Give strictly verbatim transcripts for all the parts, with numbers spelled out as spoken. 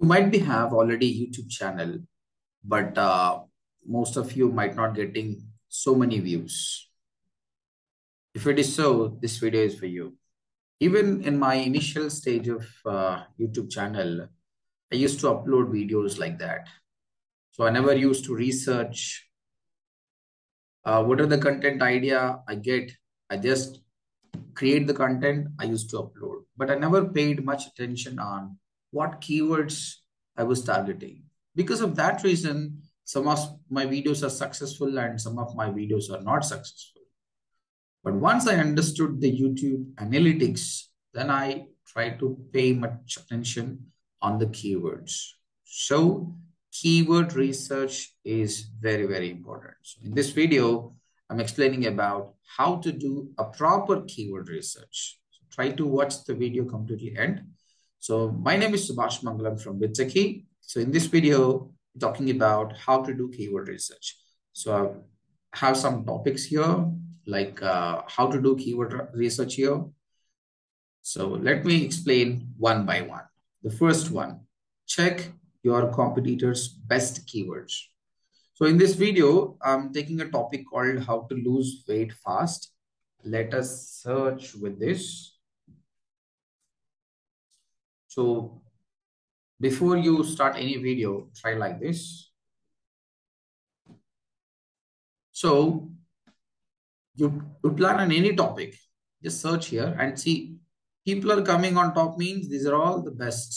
You might be have already YouTube channel, but uh, most of you might not getting so many views. If it is so, this video is for you. Even in my initial stage of uh, YouTube channel, I used to upload videos like that. So I never used to research uh, what are the content idea I get. I just create the content I used to upload, but I never paid much attention on what keywords I was targeting. Because of that reason, some of my videos are successful and some of my videos are not successful. But once I understood the YouTube analytics, then I tried to pay much attention on the keywords. So keyword research is very, very important. So in this video, I'm explaining about how to do a proper keyword research. So try to watch the video completely end. So my name is Subhash Mangalam from Vidtechy. So in this video, I'm talking about how to do keyword research. So I have some topics here, like uh, how to do keyword research here. So let me explain one by one. The first one, check your competitors' best keywords. So in this video, I'm taking a topic called how to lose weight fast. Let us search with this. So before you start any video, try like this. So You, you plan on any topic, just search here and see people are coming on top means these are all the best.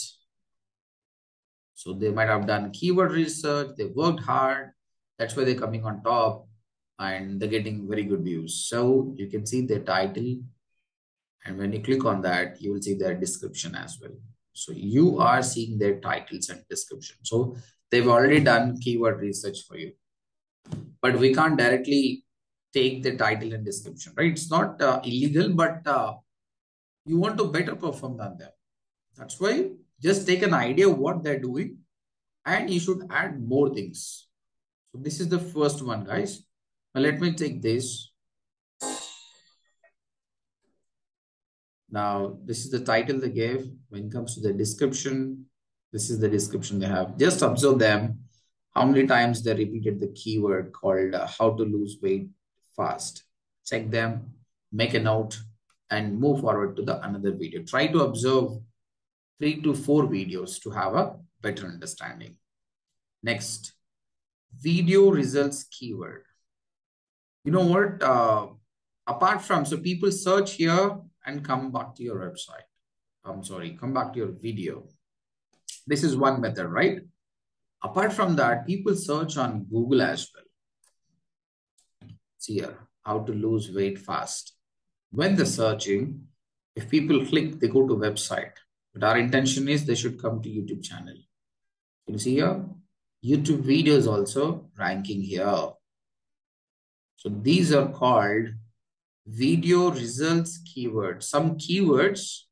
So they might have done keyword research, they worked hard, that's why they're coming on top and they're getting very good views. So you can see their title, and when you click on that, you will see their description as well. So you are seeing their titles and description. So they've already done keyword research for you, but we can't directly take the title and description, right? It's not uh, illegal, but uh, you want to better perform than them. That's why just take an idea of what they're doing and you should add more things. So this is the first one, guys. Now let me take this. Now this is the title they gave. When it comes to the description, this is the description they have. Just observe them, how many times they repeated the keyword called uh, how to lose weight fast. Check them, make a note, and move forward to the another video. Try to observe three to four videos to have a better understanding. Next, video results keyword. You know what? Uh, apart from, so people search here and come back to your website. I'm sorry, come back to your video. This is one method, right? Apart from that, people search on Google as well. Here, how to lose weight fast. When they're searching, if people click, they go to website, but our intention is they should come to YouTube channel. You see here, YouTube videos also ranking here. So these are called video results keywords. Some keywords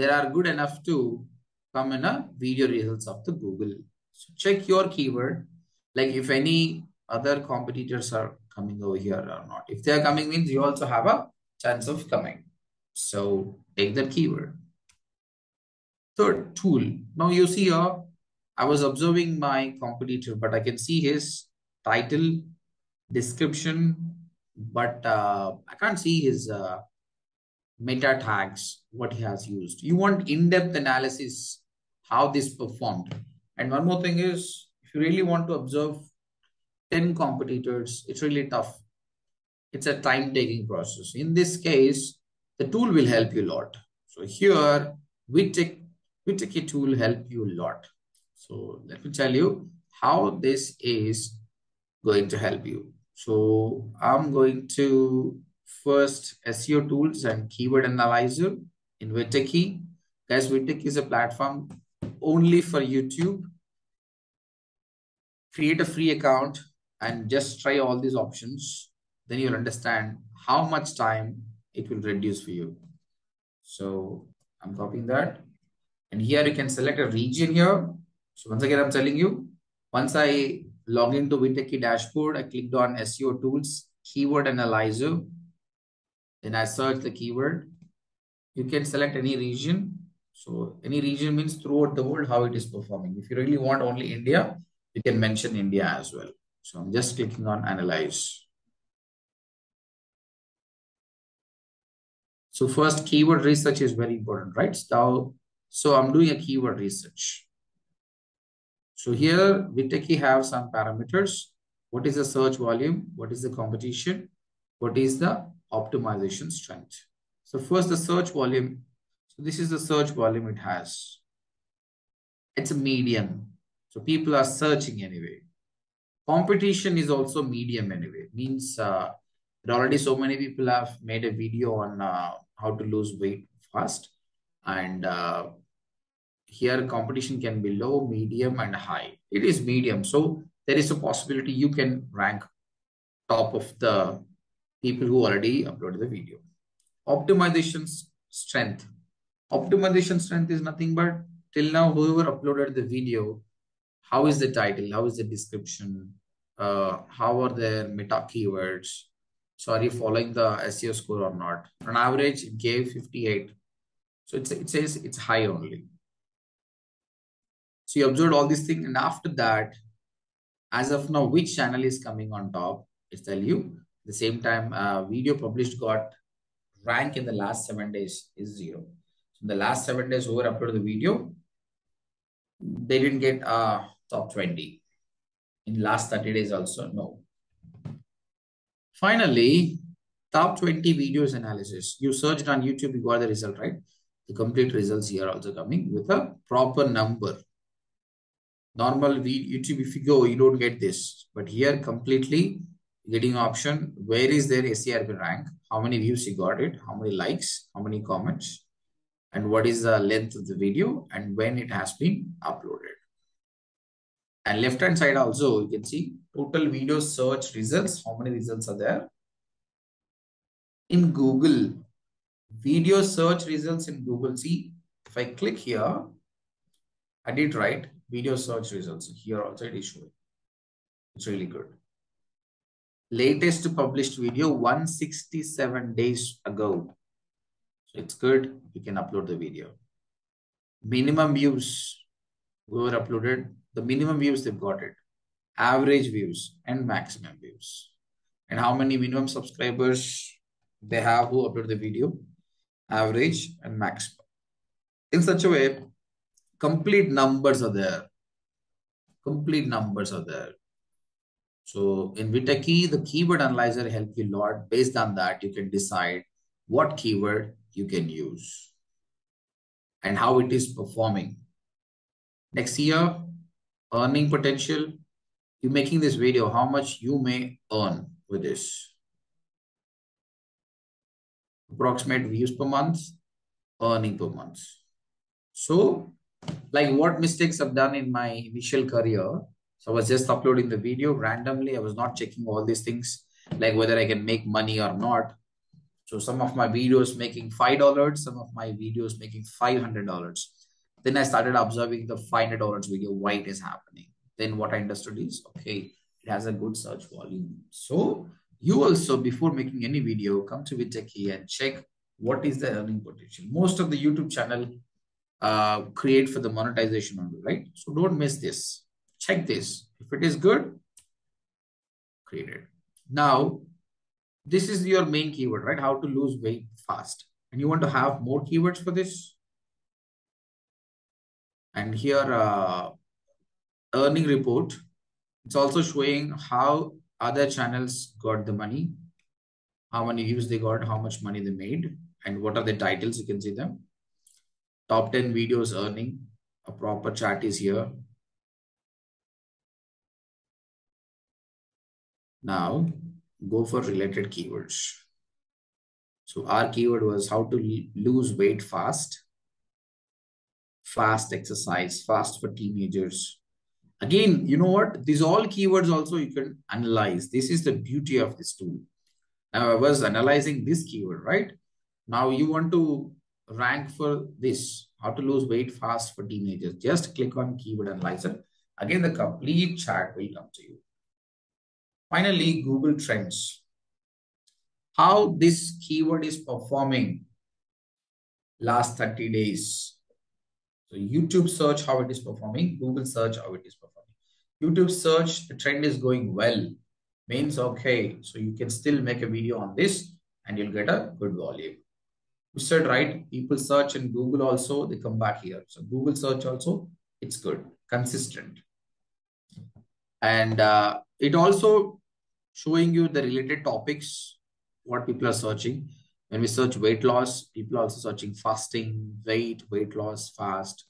that are good enough to come in a video results of the Google. So check your keyword, like if any other competitors are coming over here or not. If they are coming means you also have a chance of coming. So take that keyword. Third, tool. Now you see here, I was observing my competitor, but I can see his title, description, but uh, I can't see his uh, meta tags, what he has used. You want in-depth analysis, how this performed. And one more thing is, if you really want to observe ten competitors, it's really tough. It's a time-taking process. In this case, the tool will help you a lot. So here, Vidtechy tool help you a lot. So let me tell you how this is going to help you. So I'm going to first S E O tools and keyword analyzer in Vidtechy. Guys, Vidtechy is a platform only for YouTube. Create a free account and just try all these options. Then you'll understand how much time it will reduce for you. So I'm copying that. And here you can select a region here. So once again, I'm telling you, once I log into Vidtechy dashboard, I clicked on S E O tools, keyword analyzer. Then I search the keyword. You can select any region. So any region means throughout the world, how it is performing. If you really want only India, you can mention India as well. So I'm just clicking on analyze. So first, keyword research is very important, right? So, so I'm doing a keyword research. So here, Vidtechy have some parameters. What is the search volume? What is the competition? What is the optimization strength? So first, the search volume. So this is the search volume it has. It's a medium. So people are searching anyway. Competition is also medium anyway. It means uh, already so many people have made a video on uh, how to lose weight fast. And uh, here competition can be low, medium, and high. It is medium. So there is a possibility you can rank top of the people who already uploaded the video. Optimization strength. Optimization strength is nothing but till now, whoever uploaded the video, how is the title? How is the description? Uh, how are their meta keywords? So are you following the S E O score or not? On average, it gave fifty-eight. So it's, it says it's high only. So you observed all these things. And after that, as of now, which channel is coming on top? It tell you. At the same time, uh, video published got rank in the last seven days is zero. So in the last seven days, whoever uploaded the video, they didn't get uh, top twenty. In last thirty days also, no. Finally, top twenty videos analysis. You searched on YouTube, you got the result, right? The complete results here also coming with a proper number. Normal YouTube, if you go, you don't get this. But here, completely getting option, where is their S E R P rank? How many views you got it? How many likes? How many comments? And what is the length of the video? And when it has been uploaded. And left-hand side also, you can see total video search results. How many results are there? In Google, video search results in Google. See, if I click here, I did write video search results. Here also it is showing. It's really good. Latest published video, one hundred sixty-seven days ago. So it's good. You can upload the video. Minimum views, whoever uploaded, the minimum views they've got it, average views and maximum views, and how many minimum subscribers they have who upload the video, average and maximum. In such a way, complete numbers are there. Complete numbers are there. So in Vidtechy, the keyword analyzer helps you a lot. Based on that, you can decide what keyword you can use and how it is performing. Next year, earning potential, you making this video, how much you may earn with this. Approximate views per month, earning per month. So like what mistakes I've done in my initial career. So I was just uploading the video randomly. I was not checking all these things, like whether I can make money or not. So some of my videos making five dollars, some of my videos making five hundred dollars. Then I started observing the five hundred dollars video, why it is happening. Then what I understood is, okay, it has a good search volume. So you also, before making any video, come to Vidtechy and check what is the earning potential. Most of the YouTube channel uh, create for the monetization only, right? So don't miss this. Check this. If it is good, create it. Now, this is your main keyword, right? How to lose weight fast. And you want to have more keywords for this? And here, uh, earning report, it's also showing how other channels got the money, how many views they got, how much money they made, and what are the titles, you can see them. Top ten videos earning, a proper chart is here. Now, go for related keywords. So our keyword was how to lose weight fast. Fast exercise, fast for teenagers. Again, you know what? These all keywords also you can analyze. This is the beauty of this tool. Now I was analyzing this keyword, right? Now you want to rank for this, how to lose weight fast for teenagers. Just click on keyword analyzer. Again, the complete chart will come to you. Finally, Google Trends. How this keyword is performing last thirty days. So YouTube search, how it is performing, Google search, how it is performing. YouTube search, the trend is going well, means okay, so you can still make a video on this and you'll get a good volume. You said right, people search in Google also, they come back here. So Google search also, it's good, consistent. And uh, it also showing you the related topics, what people are searching. When we search weight loss, people are also searching fasting, weight, weight loss, fast,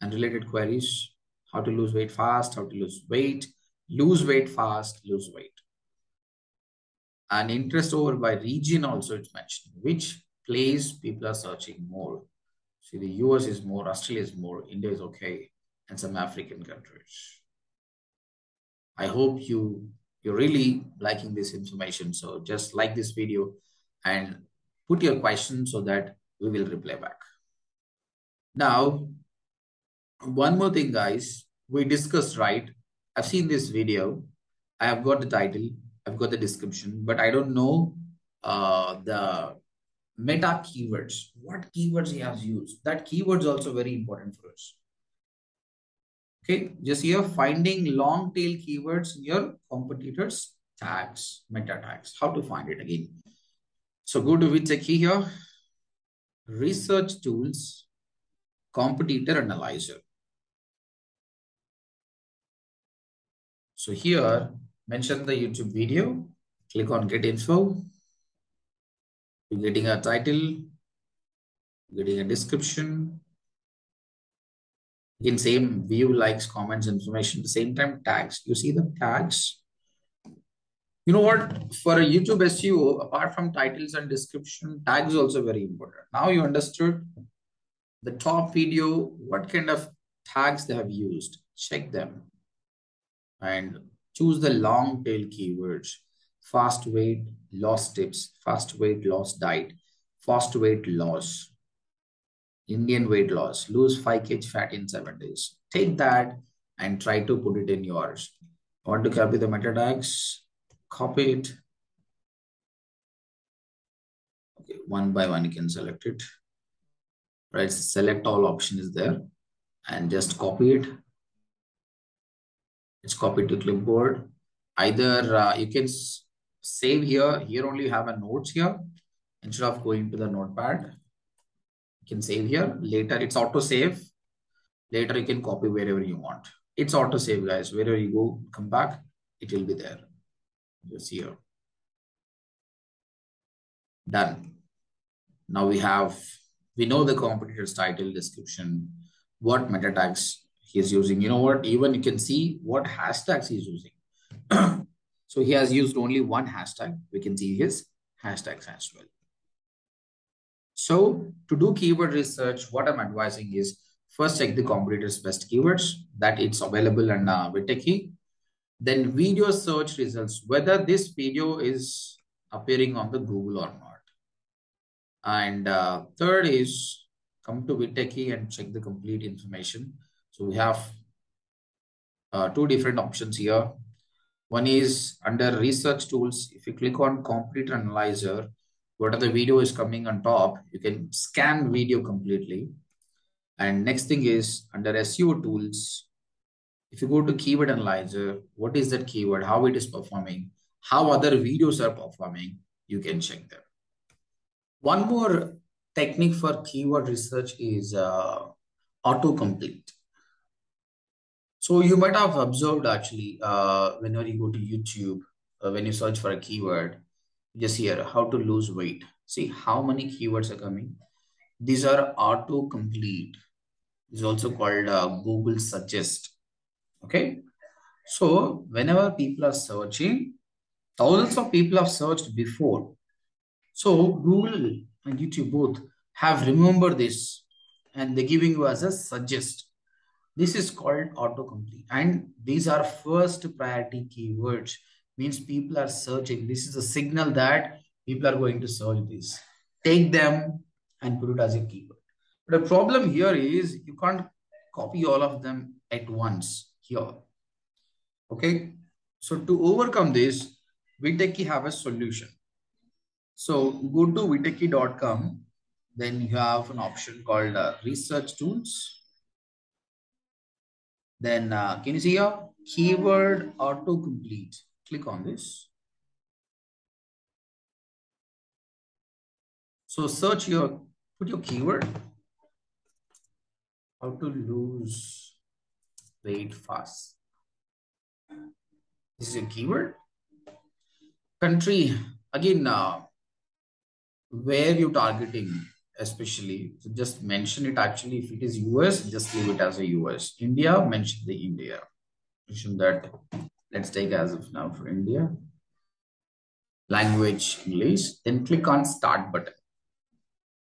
and related queries. How to lose weight fast, how to lose weight, lose weight fast, lose weight. And interest over by region also it's mentioned. Which place people are searching more. See, the U S is more, Australia is more, India is okay, and some African countries. I hope you, you're really liking this information. So just like this video and put your question so that we will reply back. Now, one more thing, guys, we discussed, right? I've seen this video. I have got the title. I've got the description, but I don't know uh, the meta keywords. What keywords he has used? That keywords also very important for us. Okay, just here finding long tail keywords in your competitors tags, meta tags. How to find it again? So go to Vidtechy here. Research tools, competitor analyzer. So here, mention the YouTube video. Click on Get Info. You're getting a title, getting a description. Again, same view, likes, comments, information, same time tags. You see the tags. You know what? For a YouTube S E O, apart from titles and description, tags also very important. Now you understood the top video, what kind of tags they have used. Check them and choose the long tail keywords. Fast weight loss tips, fast weight loss diet, fast weight loss, Indian weight loss, lose five kilograms fat in seven days. Take that and try to put it in yours. Want to copy the meta tags? Copy it. Okay, one by one you can select it. Right, select all option is there and just copy it. It's copied to clipboard. Either uh, you can save here. Here only you have a notes here. Instead of going to the notepad, you can save here. Later it's auto save. Later you can copy wherever you want. It's auto save, guys. Wherever you go, come back, it will be there. Just here. Done. Now we have, we know the competitor's title, description, what meta tags he is using. You know what? Even you can see what hashtags he is using. So he has used only one hashtag. We can see his hashtags as well. So to do keyword research, what I'm advising is first check the competitor's best keywords that it's available and uh, Vidtechy. Then video search results, whether this video is appearing on the Google or not. And uh, third is come to Vidtechy and check the complete information. So we have uh, two different options here. One is under research tools. If you click on competitor analyzer, what other video is coming on top, you can scan video completely. And next thing is under S E O tools. If you go to keyword analyzer, what is that keyword, how it is performing, how other videos are performing, you can check them. One more technique for keyword research is uh, autocomplete. So you might have observed actually, uh, whenever you go to YouTube, uh, when you search for a keyword, just here, how to lose weight. See how many keywords are coming. These are autocomplete. It's also called uh, Google Suggest. Okay. So whenever people are searching, thousands of people have searched before. So Google and YouTube both have remembered this and they're giving you as a suggest. This is called autocomplete. And these are first priority keywords, means people are searching. This is a signal that people are going to search this. Take them and put it as a keyword. But the problem here is you can't copy all of them at once here. Okay. So to overcome this, Vidtechy have a solution. So go to Vidtechy dot com, then you have an option called uh, research tools. Then uh, can you see here? Keyword autocomplete. Click on this. So search your, put your keyword. How to lose weight fast. This is your keyword. Country, again, uh, where you're targeting, especially. So just mention it actually. If it is U S, just leave it as a U S. India, mention the India. Mention that. Let's take as of now for India. Language, English. Then click on Start button.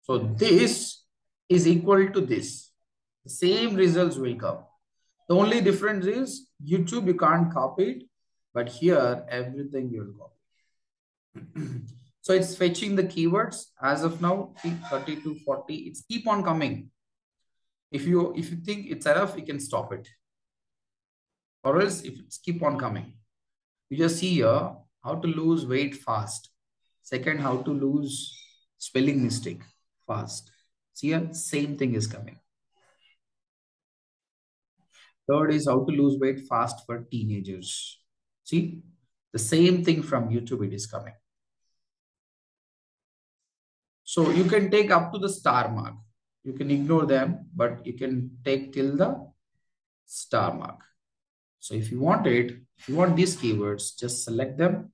So this is equal to this. The same results will come. The only difference is YouTube, you can't copy it, but here everything you'll copy. So it's fetching the keywords as of now, thirty to forty. It's keep on coming. If you if you think it's enough, you can stop it. Or else if it's keep on coming. You just see here how to lose weight fast. Second, how to lose spelling mistake fast. See here, same thing is coming. Third is how to lose weight fast for teenagers. See, the same thing from YouTube, it is coming. So you can take up to the star mark. You can ignore them, but you can take till the star mark. So if you want it, if you want these keywords, just select them.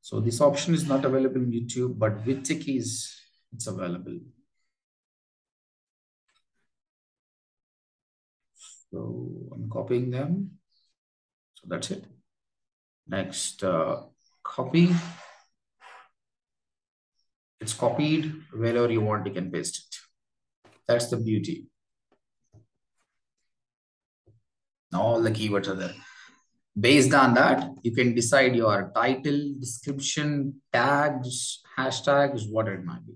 So this option is not available in YouTube, but Vidtechy is, it's available. So I'm copying them. So that's it. Next, uh, copy. It's copied. Wherever you want, you can paste it. That's the beauty. Now all the keywords are there. Based on that, you can decide your title, description, tags, hashtags, whatever it might be.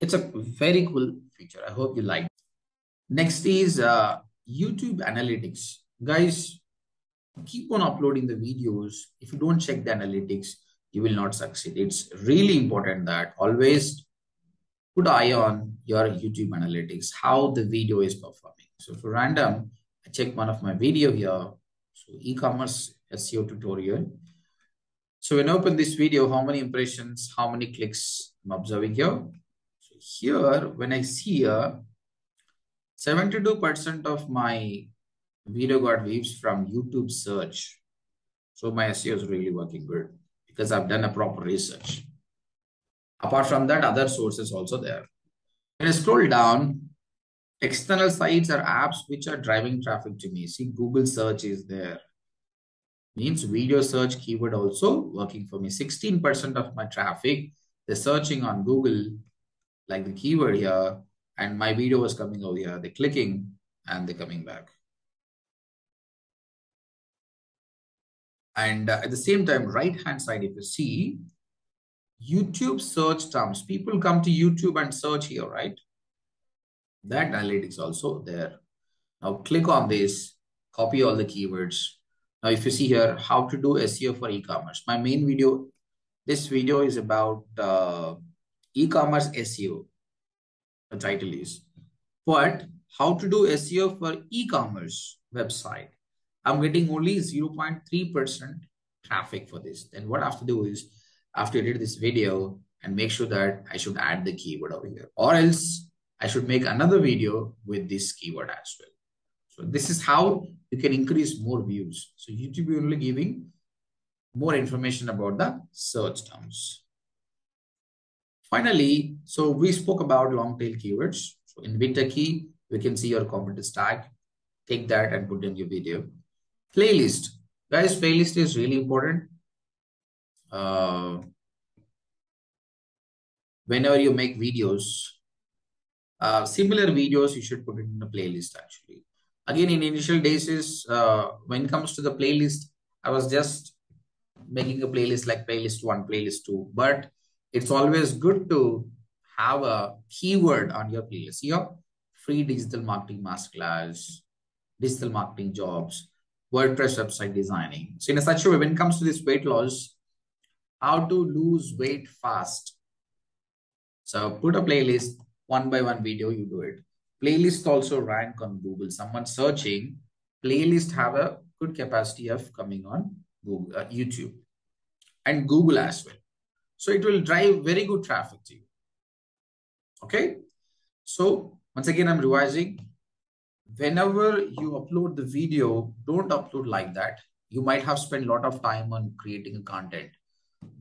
It's a very cool feature. I hope you like it. Next is... Uh, YouTube analytics. Guys, keep on uploading the videos. If you don't check the analytics, you will not succeed. It's really important that always put eye on your YouTube analytics, how the video is performing. So for random, I check one of my video here. So e-commerce S E O tutorial. So when I open this video, how many impressions, how many clicks I'm observing here. So here, when I see here, seventy-two percent of my video got views from YouTube search. So my S E O is really working good because I've done a proper research. Apart from that, other sources also there. When I scroll down, external sites or apps which are driving traffic to me. See, Google search is there. Means video search keyword also working for me. sixteen percent of my traffic, they're searching on Google, like the keyword here. And my video was coming over here. They're clicking and they're coming back. And uh, at the same time, right hand side, if you see YouTube search terms, people come to YouTube and search here, right? That analytics also there. Now click on this, copy all the keywords. Now, if you see here, how to do S E O for e-commerce. My main video, this video is about uh, e-commerce S E O. The title is, but how to do S E O for e-commerce website. I'm getting only zero point three percent traffic for this. Then what I have to do is, I have to edit this video and make sure that I should add the keyword over here, or else I should make another video with this keyword as well. So this is how you can increase more views. So YouTube is only giving more information about the search terms. Finally, so we spoke about long tail keywords. So in Vidtechy, we can see your competence tag. Take that and put in your video. Playlist. Guys, playlist is really important. Uh, whenever you make videos, uh, similar videos, you should put it in a playlist actually. Again, in initial days is, uh, when it comes to the playlist, I was just making a playlist like playlist one, playlist two, but it's always good to have a keyword on your playlist. Here, free digital marketing masterclass, digital marketing jobs, WordPress website designing. So in a such a way, when it comes to this weight loss, how to lose weight fast. So put a playlist, one by one video, you do it. Playlist also rank on Google. Someone searching playlist have a good capacity of coming on Google, uh, YouTube and Google as well. So it will drive very good traffic to you. Okay. So once again, I'm revising. Whenever you upload the video, don't upload like that. You might have spent a lot of time on creating content,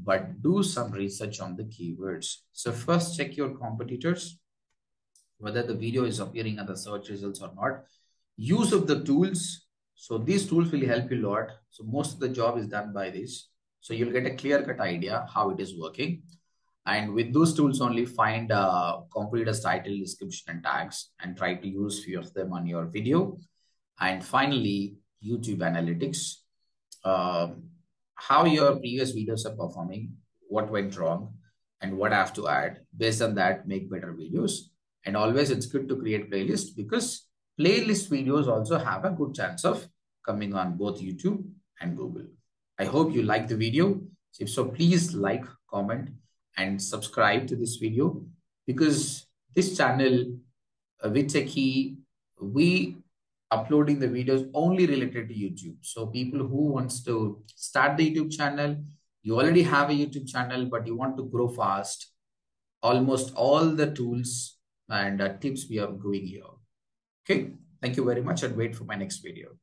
but do some research on the keywords. So first check your competitors, whether the video is appearing at the search results or not. Use of the tools. So these tools will help you a lot. So most of the job is done by this. So you'll get a clear-cut idea how it is working. And with those tools only, find uh, competitors' title, description, and tags, and try to use few of them on your video. And finally, YouTube analytics. Um, how your previous videos are performing, what went wrong, and what I have to add. Based on that, make better videos. And always it's good to create playlists, because playlist videos also have a good chance of coming on both YouTube and Google. I hope you like the video. If so, please like, comment, and subscribe to this video, because this channel, uh, Vidtechy, we uploading the videos only related to YouTube. So people who wants to start the YouTube channel, you already have a YouTube channel, but you want to grow fast, almost all the tools and uh, tips we are going here. Okay. Thank you very much, and wait for my next video.